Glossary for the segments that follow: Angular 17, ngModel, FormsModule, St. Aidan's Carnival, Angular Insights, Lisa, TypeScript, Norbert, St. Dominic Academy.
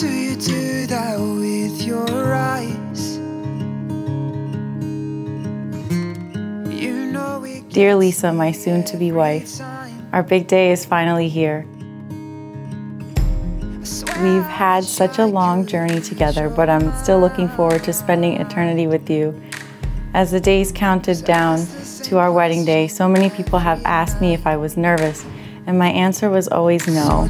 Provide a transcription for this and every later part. do you do that with your eyes? You know it. Dear Lisa, my soon-to-be wife, our big day is finally here. We've had such a long journey together, but I'm still looking forward to spending eternity with you. As the days counted down to our wedding day, so many people have asked me if I was nervous, and my answer was always no.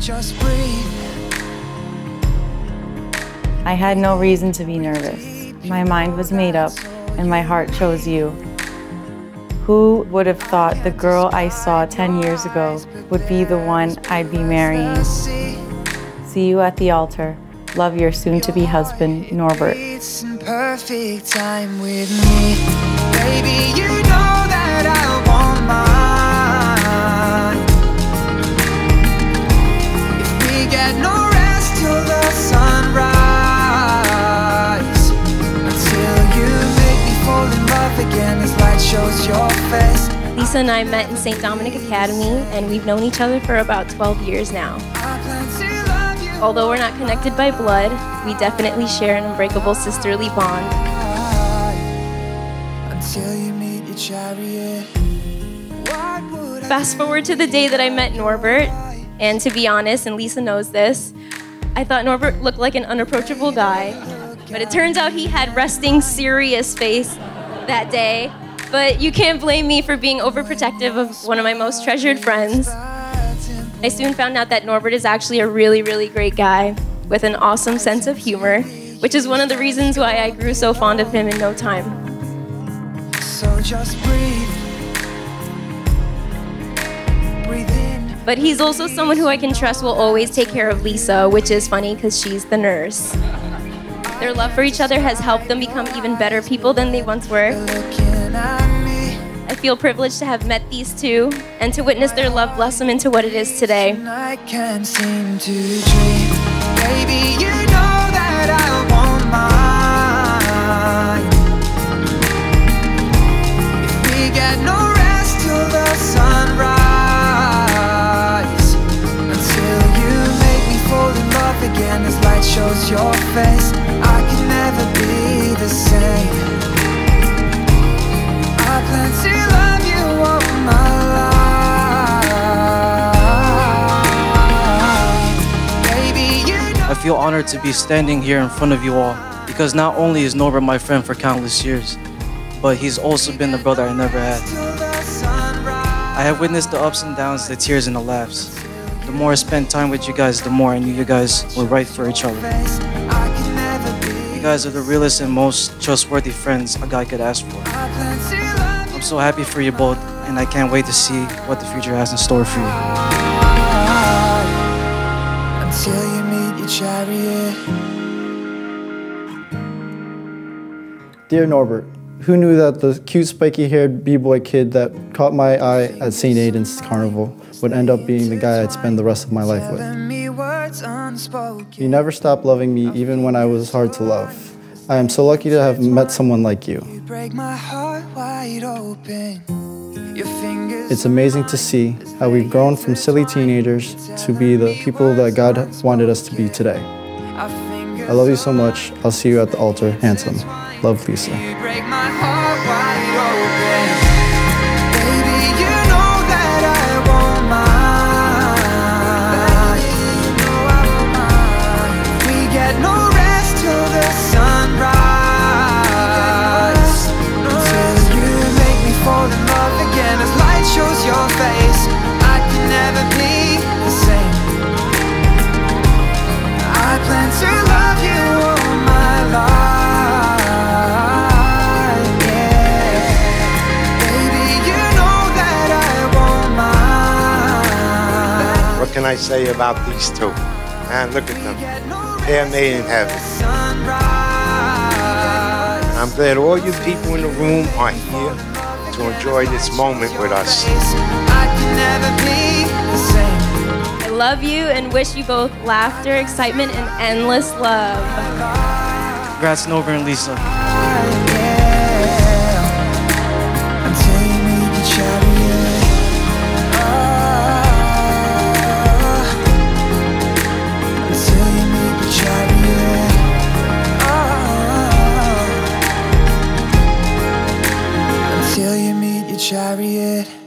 I had no reason to be nervous. My mind was made up, and my heart chose you. Who would have thought the girl I saw 10 years ago would be the one I'd be marrying? See you at the altar. Love, your soon-to-be husband, Norbert. Perfect time with me. Baby, you know that I want mine. If we get no rest till the sunrise, until you make me fall in love again as light shows your face. Lisa and I met in St. Dominic Academy, and we've known each other for about 12 years now. Although we're not connected by blood, we definitely share an unbreakable sisterly bond. Fast forward to the day that I met Norbert, and to be honest, and Lisa knows this, I thought Norbert looked like an unapproachable guy, but it turns out he had resting serious face that day. But you can't blame me for being overprotective of one of my most treasured friends. I soon found out that Norbert is actually a really, really great guy with an awesome sense of humor, which is one of the reasons why I grew so fond of him in no time. So just breathe in. But he's also someone who I can trust will always take care of Lisa, which is funny because she's the nurse. Their love for each other has helped them become even better people than they once were. I feel privileged to have met these two and to witness their love blossom into what it is today. I can't seem to dream. Baby, you know that I want mine. If we get no rest till the sunrise, until you make me fall in love again as light shows your face, I can never be the same. I feel honored to be standing here in front of you all, because not only is Norbert my friend for countless years, but he's also been the brother I never had. I have witnessed the ups and downs, the tears and the laughs. The more I spent time with you guys, the more I knew you guys were right for each other. You guys are the realest and most trustworthy friends a guy could ask for. I'm so happy for you both, and I can't wait to see what the future has in store for you. Until you Chariot. Dear Norbert, who knew that the cute spiky-haired b-boy kid that caught my eye at St. Aidan's Carnival would end up being the guy I'd spend the rest of my life with? You never stopped loving me even when I was hard to love. I am so lucky to have met someone like you. It's amazing to see how we've grown from silly teenagers to be the people that God wanted us to be today. I love you so much. I'll see you at the altar, handsome. Love, Lisa. What can I say about these two? Man, look at them. They're made in heaven. I'm glad all you people in the room are here to enjoy this moment with us. I love you and wish you both laughter, excitement, and endless love. Congrats, Norbert and Lisa. Shiny. chariot.